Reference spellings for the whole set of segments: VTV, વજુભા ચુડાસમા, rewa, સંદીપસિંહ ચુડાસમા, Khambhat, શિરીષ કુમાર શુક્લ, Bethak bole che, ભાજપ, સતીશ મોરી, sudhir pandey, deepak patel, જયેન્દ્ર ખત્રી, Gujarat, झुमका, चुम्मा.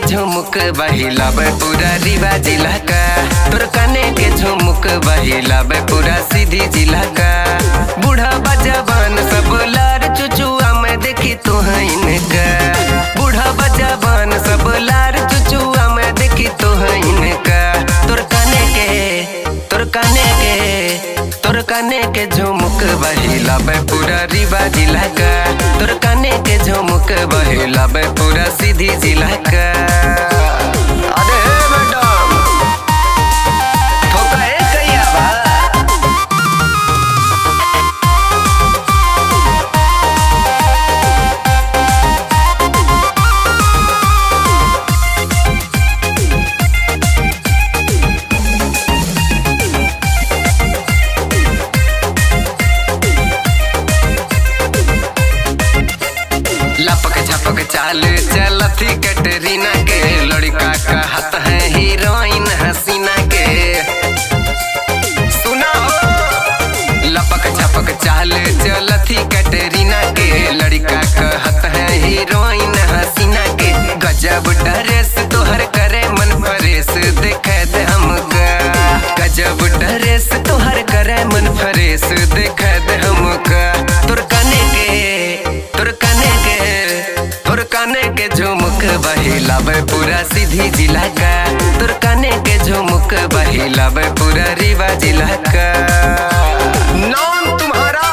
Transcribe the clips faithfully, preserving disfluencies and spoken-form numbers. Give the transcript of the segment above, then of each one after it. के झुमुक बहिलाब पूरा रीवा जिला का, तोर कने के झुमुक बहिलाब पूरा सीधी जिला का। बूढ़ा बजावान सब लार चुचुआ में देखी तुहै इनका, बूढ़ा बजावान सब लार चुचुआ में देखी तुहै इनका। तोर कने के तोर कने के तोर कने के झुमुक बहिलाब पूरा रीवा जिला का, तोर कने के झुमुक बहिलाब पूरा सीधी जिला का। लपक झपक चाल चलती कैटरीना के, लड़का का हाथ है हीरोइन हसीना के। सुना हो, लपक झपक चाल चलती कैटरीना के, लड़का का हाथ है हीरोइन हसीना के। गजब ड्रेस तोहर करे मन फरेश देखे दे हमका, गजब ड्रेस तोहर करे मन फरेश देखे दे हमका। तोर कने के तोर कने के तोर कने के झुमुक बहिलाब पूरा सीधी जिला का, तोर कने के झुमुक बहिलाब पूरा रीवा जिला का। नाम तुम्हारा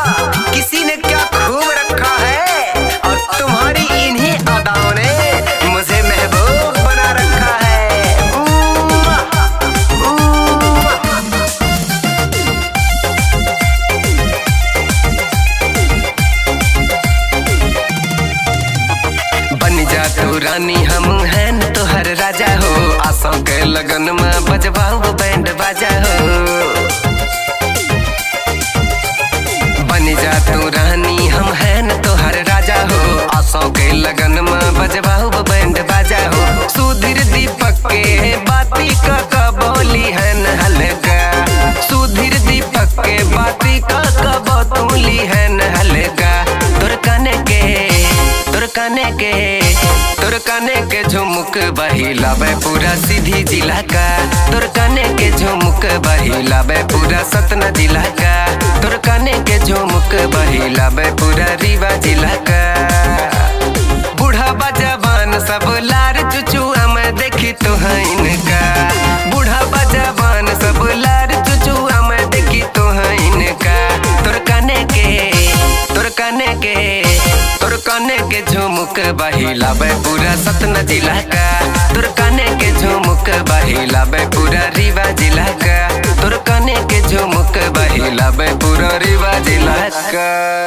किसी ने क्या खूब रखा है, और तुम्हारी इन्हीं अदाओं ने मुझे महबूब बना रखा है। उम्मा, उम्मा। जा तू रानी हम हैं तोहर राजा हो, आशा के लगन में बजवाओ बैंड बाजा हो। बन जा तू रानी हम हैं तोहर राजा हो, आशा के लगन में बजवाओ बैंड बाजा हो। सुधीर दीपक के बाती का कबोली है न हल्का, सुधीर दीपक के बाती का कबोली है न हल्का। तोर कने के तोर कने के तोर कने के झुमुक बहिलाब पूरा सीधी जिला का, तोर कने के झुमुक बहिलाब पूरा सतना जिला का, तोर कने के झुमुक बहिलाब पूरा रीवा जिला का। बूढ़ा बजावान सब लार चुचुआ में देखी तुहै इनका, बूढ़ा बजावान सब लार चुचुआ में देखी तुहै इनका। तोर कने के तोर कने के तोर कने के झुमुक बहिलाब पूरा सतना जिला का, तोर कने के झुमुक बहिलाब पूरा रीवा जिला का, तोर कने के झुमुक बहिलाब पूरा रीवा जिला का।